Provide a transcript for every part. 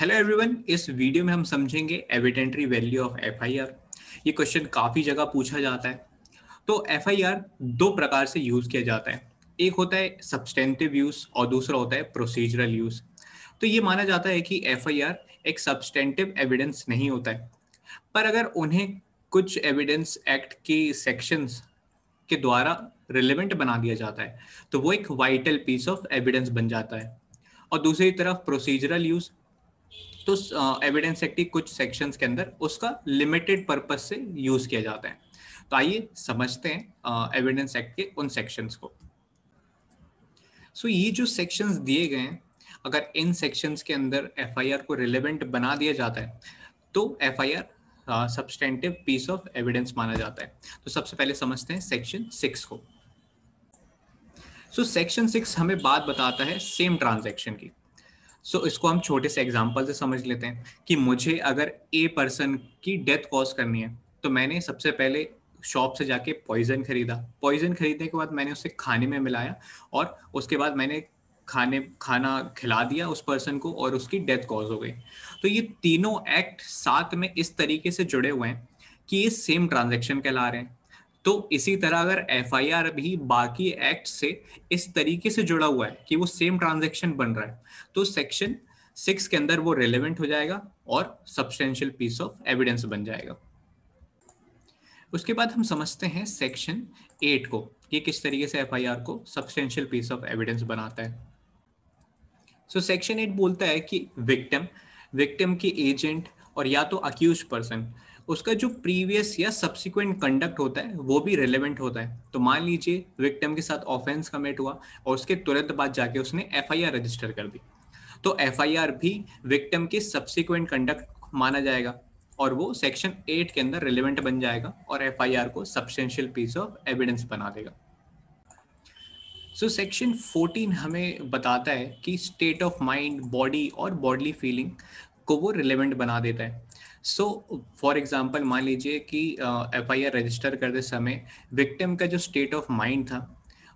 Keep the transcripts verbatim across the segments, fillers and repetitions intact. Hello everyone, इस video में हम समझेंगे evidentiary value of F I R. ये क्वेश्चन काफ़ी जगह पूछा जाता है। तो एफ आई आर दो प्रकार से यूज़ किया जाता है, एक होता है सब्सटेंटिव यूज़ और दूसरा होता है प्रोसीजरल यूज़। तो ये माना जाता है कि एफ आई आर एक सब्सटेंटिव एविडेंस नहीं होता है, पर अगर उन्हें कुछ एविडेंस एक्ट की सेक्शंस के द्वारा रिलेवेंट बना दिया जाता है तो वो एक वाइटल पीस ऑफ एविडेंस बन जाता है। और दूसरी तरफ प्रोसीजरल यूज़, तो एविडेंस एक्ट की कुछ सेक्शंस के अंदर उसका लिमिटेड पर्पस से यूज किया जाता है। तो आइए समझते हैं एविडेंस एक्ट के उन सेक्शंस को। सो so, ये जो सेक्शंस दिए गए हैं, अगर इन सेक्शंस के अंदर एफ आई आर को रिलेवेंट बना दिया जाता है तो F I R substantive piece of evidence माना जाता है। तो सबसे पहले समझते हैं सेक्शन सिक्स को। सो सेक्शन सिक्स हमें बात बताता है सेम ट्रांजेक्शन की। सो so, इसको हम छोटे से एग्जांपल से समझ लेते हैं कि मुझे अगर ए पर्सन की डेथ कॉज करनी है तो मैंने सबसे पहले शॉप से जाके पॉइजन खरीदा। पॉइजन खरीदने के बाद मैंने उसे खाने में मिलाया और उसके बाद मैंने खाने खाना खिला दिया उस पर्सन को और उसकी डेथ कॉज हो गई। तो ये तीनों एक्ट साथ में इस तरीके से जुड़े हुए हैं कि ये सेम ट्रांजेक्शन कहला रहे हैं। तो इसी तरह अगर एफ आई आर भी बाकी एक्ट से इस तरीके से जुड़ा हुआ है कि वो सेम ट्रांजैक्शन बन रहा है तो सेक्शन सिक्स के अंदर वो रेलेवेंट हो जाएगा और सब्सटेंशियल पीस ऑफ एविडेंस बन जाएगा। उसके बाद हम समझते हैं सेक्शन एट को, ये किस तरीके से एफ आई आर को सब्सटेंशियल पीस ऑफ एविडेंस बनाता है। सो सेक्शन एट बोलता है कि विक्टिम विक्टिम के एजेंट और या तो अक्यूज पर्सन, उसका जो प्रीवियस या सब्सिक्वेंट कंडक्ट होता है वो भी रेलेवेंट होता है। तो मान लीजिए विक्टिम के साथ ऑफेंस कमिट हुआ और उसके तुरंत बाद जाके उसने एफ आई आर रजिस्टर कर दी, तो एफ आई आर भी विक्टिम के सब्सिक्वेंट कंडक्ट माना जाएगा और वो सेक्शन एट के अंदर रेलेवेंट बन जाएगा और एफ आई आर को सब्सटेंशियल पीस ऑफ एविडेंस बना देगा। सो सेक्शन फोर्टीन हमें बताता है कि स्टेट ऑफ माइंड, बॉडी और बॉडली फीलिंग को वो रिलेवेंट बना देता है। सो फॉर एग्जांपल मान लीजिए कि एफ आई आर रजिस्टर करते समय विक्टिम का जो स्टेट ऑफ माइंड था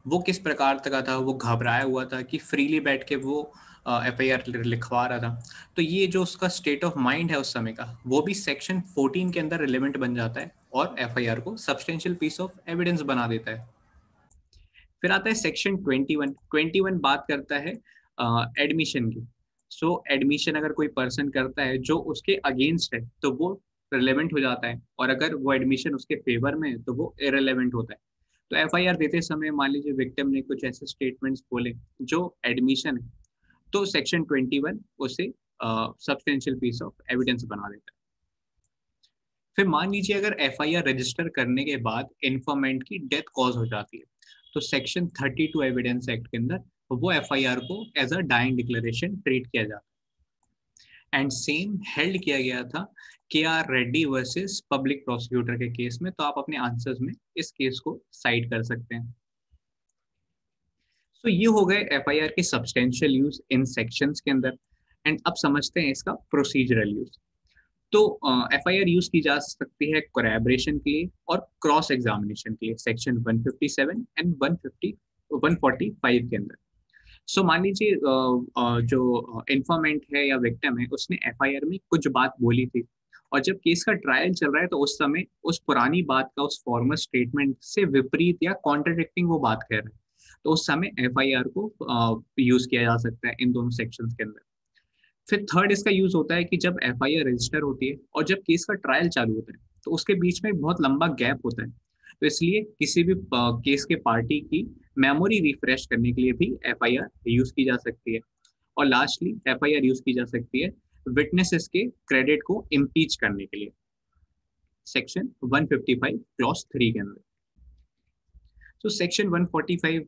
वो किस प्रकार का था, वो घबराया हुआ था कि फ्रीली बैठ के वो एफ आई आर uh, लिखवा रहा था, तो ये जो उसका स्टेट ऑफ माइंड है उस समय का वो भी सेक्शन फोर्टीन के अंदर रिलेवेंट बन जाता है और एफ आई आर को सब्सटेंशियल पीस ऑफ एविडेंस बना देता है। फिर आता है section twenty one twenty one बात करता है एडमिशन uh, की। सो so, एडमिशन अगर कोई पर्सन करता है जो उसके अगेंस्ट है तो वो रिलेवेंट हो जाता है और अगर वो एडमिशन उसके फेवर में है तो वो इरेलेवेंट होता है। तो एफ आई आर देते समय मान लीजिए विक्टिम ने कुछ ऐसे स्टेटमेंट्स बोले जो एडमिशन है तो सेक्शन ट्वेंटी वन उसे सब्सटेंशियल पीस ऑफ एविडेंस बना देता है। फिर मान लीजिए अगर एफ आई आर रजिस्टर करने के बाद इन्फॉर्मेंट की डेथ कॉज हो जाती है तो section thirty two evidence act के अंदर वो एफ आई आर को as a dying declaration treat किया जाता है। एंड सेम हेल्ड किया गया था K R Reddy versus public prosecutor के केस में, तो आप अपने आंसर्स में इस केस को साइट कर सकते हैं। सो so, ये हो गए एफ आई आर के सब्सटेंशियल यूज इन सेक्शंस के अंदर। एंड अब समझते हैं इसका प्रोसीजरल यूज। तो F I R uh, use की जा सकती है कोलैबोरेशन के लिए और क्रॉस एग्जामिनेशन के लिए section one fifty seven and one forty five के अंदर। सो so, मान लीजिए जो इन्फॉर्मेंट है या विक्टिम है उसने एफ आई आर में कुछ बात बोली थी और जब केस का ट्रायल चल रहा है तो उस समय उस पुरानी बात का उस फॉर्मल स्टेटमेंट से विपरीत या कॉन्ट्राडिक्टिंग वो बात कह रहा है तो उस समय एफ आई आर को यूज किया जा सकता है इन दोनों सेक्शंस के अंदर। फिर थर्ड इसका यूज होता है कि जब एफ आई आर रजिस्टर होती है और जब केस का ट्रायल चालू होता है तो उसके बीच में बहुत लंबा गैप होता है, तो इसलिए किसी भी केस के पार्टी की मेमोरी रिफ्रेश करने के लिए भी एफ आई आर यूज की जा सकती है। और lastly F I R use की जा सकती है विटनेसेस के क्रेडिट को इम्पीच करने के लिए section one fifty five clause three के अंदर। तो सेक्शन वन फोर्टी फाइव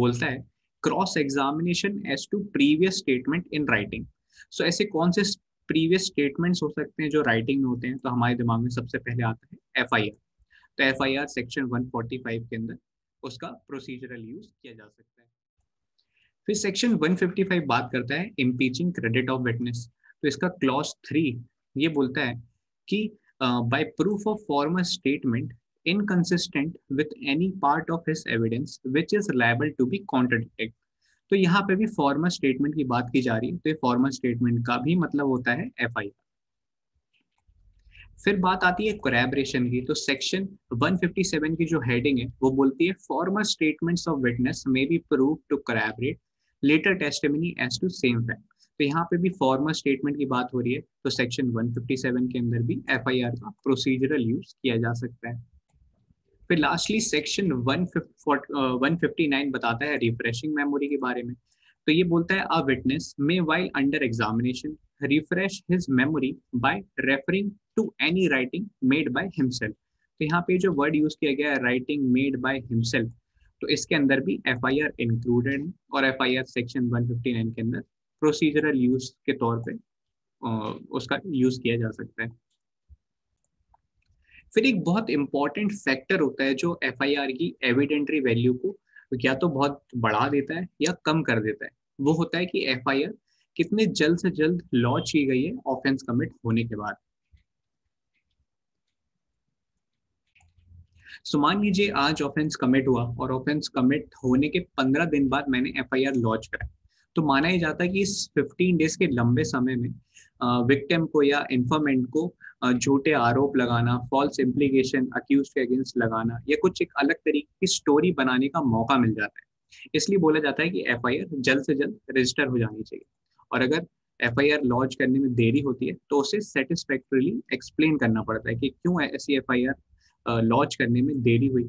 बोलता है cross examination as to previous statement in writing. So ऐसे कौन से प्रीवियस स्टेटमेंट्स हो सकते हैं जो राइटिंग में होते हैं, तो हमारे दिमाग में सबसे पहले आता है एफ आई आर। तो F I R section one forty five के अंदर उसका प्रोसीजरल यूज किया जा सकता है। फिर सेक्शन वन फिफ्टी फाइव बात करता है इम्पीचिंग क्रेडिट ऑफ विटनेस। तो इसका क्लॉज थ्री ये बोलता है कि by proof of formal statement inconsistent with any part of his evidence which is liable to be contradicted. तो यहाँ पे भी फॉर्मल स्टेटमेंट की बात की जा रही है, तो ये फॉर्मल स्टेटमेंट का भी मतलब होता है एफ आई आर। फिर बात आती है कोलैबोरेशन की, तो सेक्शन एक सौ सत्तावन की जो हेडिंग है वो बोलती है formal statements of witness may be proved to collaborate later testimony as to same fact. तो यहाँ पे भी फॉर्मल स्टेटमेंट की बात हो रही है, तो सेक्शन एक सौ सत्तावन के अंदर भी एफ आई आर का प्रोसीजरल यूज किया जा सकता है। फिर लास्टली सेक्शन एक सौ उनसठ बताता है रिफ्रेशिंग मेमोरी के बारे में, तो ये बोलता है a witness may while under examination refresh his memory by referring to any writing made by himself. तो यहाँ पे जो वर्ड यूज किया गया है राइटिंग मेड बाय हिमसेल्फ, तो इसके अंदर भी एफ आई आर इंक्लूडेड है और एफ आई आर सेक्शन एक सौ उनसठ के अंदर प्रोसीजरल यूज के तौर पे उसका यूज किया जा सकता है। फिर एक बहुत इंपॉर्टेंट फैक्टर होता है जो एफ आई आर की एविडेंटरी वैल्यू को या तो बहुत बढ़ा देता है या कम कर देता है, वो होता है कि एफ आई आर कितने जल्द से जल्द लॉन्च की गई है ऑफेंस कमिट होने के बाद। सो मान लीजिए आज ऑफेंस कमिट हुआ और ऑफेंस कमिट होने के पंद्रह दिन बाद मैंने एफ आई आर लॉन्च कराया, तो माना ही जाता है कि इस फिफ्टीन डेज के लंबे समय में विक्टिम को या इन्फॉर्मेंट को झूठे आरोप लगाना, फॉल्स इम्प्लीकेशन अक्यूज के अगेंस्ट लगाना या कुछ एक अलग तरीके की स्टोरी बनाने का मौका मिल जाता है। इसलिए बोला जाता है कि एफ आई आर जल्द से जल्द रजिस्टर हो जानी चाहिए, और अगर एफ आई आर लॉन्च करने में देरी होती है तो उसे सेटिस्फैक्टरीली एक्सप्लेन करना पड़ता है कि क्यों ऐसी एफ आई आर लॉन्च करने में देरी हुई।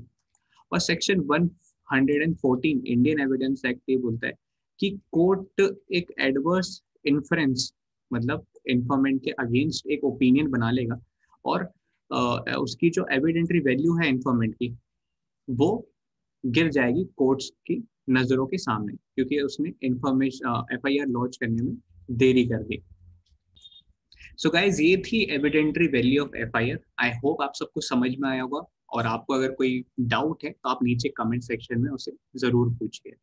और सेक्शन एक सौ चौदह इंडियन एविडेंस एक्ट ये बोलता है कि कोर्ट एक एडवर्स इन्फ्रेंस मतलब इन्फॉर्मेंट के अगेंस्ट एक ओपिनियन बना लेगा और आ, उसकी जो एविडेंटरी वैल्यू है इन्फॉर्मेंट की वो गिर जाएगी कोर्ट्स की नजरों के सामने, क्योंकि उसने information F I R launch करने में देरी कर दी। सो गाइज ये थी evidentiary value of F I R. I hope आप सबको समझ में आया होगा, और आपको अगर कोई डाउट है तो आप नीचे कमेंट सेक्शन में उसे जरूर पूछिए।